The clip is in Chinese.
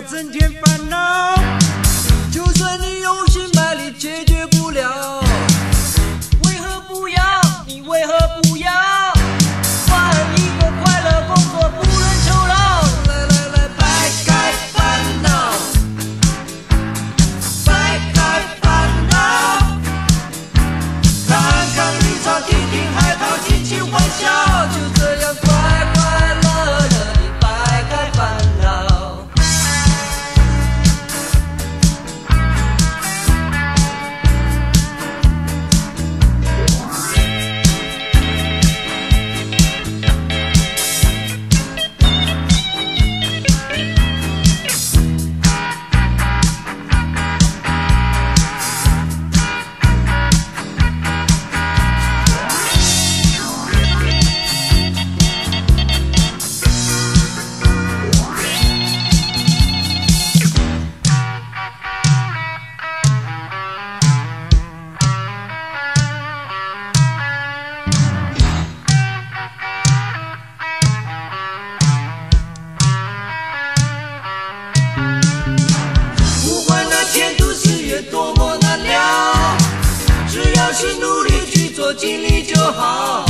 了整天烦恼。就算你用心百力，解决不了。为何不要？你为何不要？换一个快乐工作，不能酬劳。来来来，摆开烦恼，摆开烦恼。看看绿草，听听海涛，尽情欢笑，就这样快快乐乐。 多么难料，只要去努力去做，尽力就好。